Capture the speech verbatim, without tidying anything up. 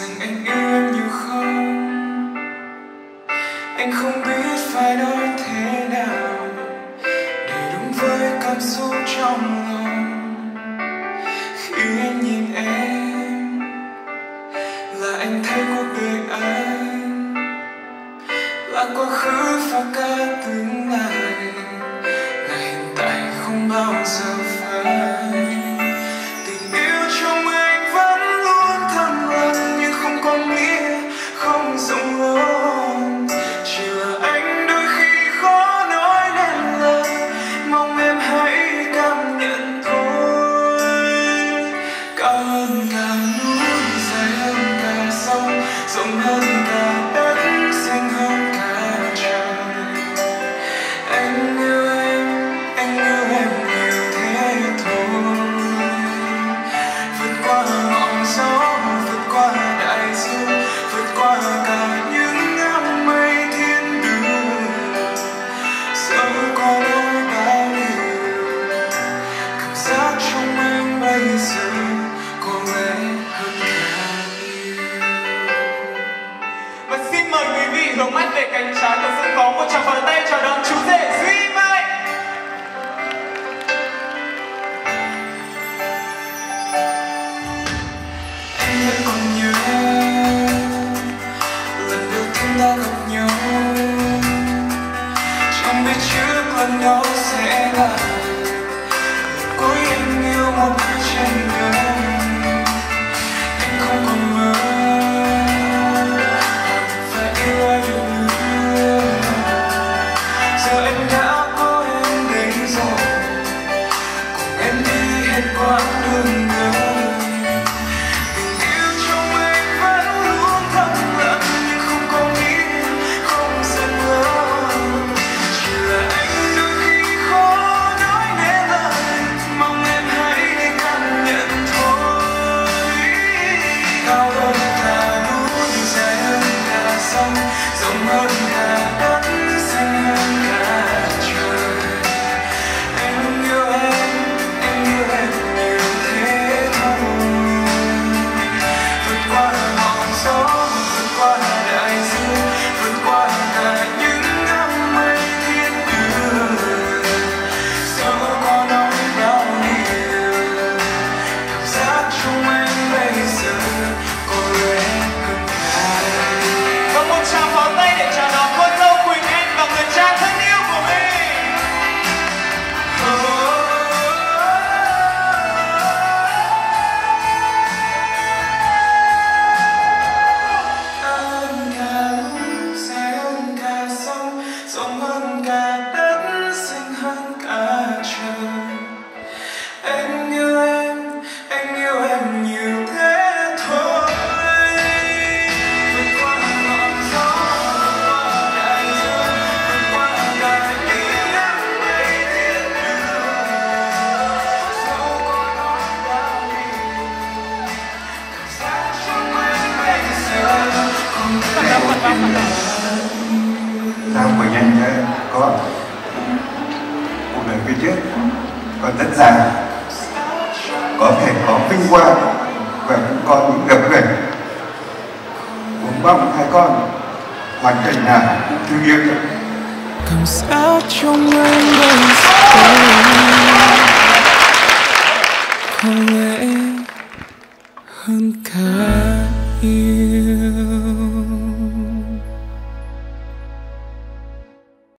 rằng anh yêu nhiều không. Anh không biết phải nói thế nào để đúng với cảm xúc trong lòng. Khi anh nhìn em là anh thấy cuộc đời anh là quá khứ và cả tương lai, là hiện tại không bao giờ phải. Có lẽ hơn cả yêu.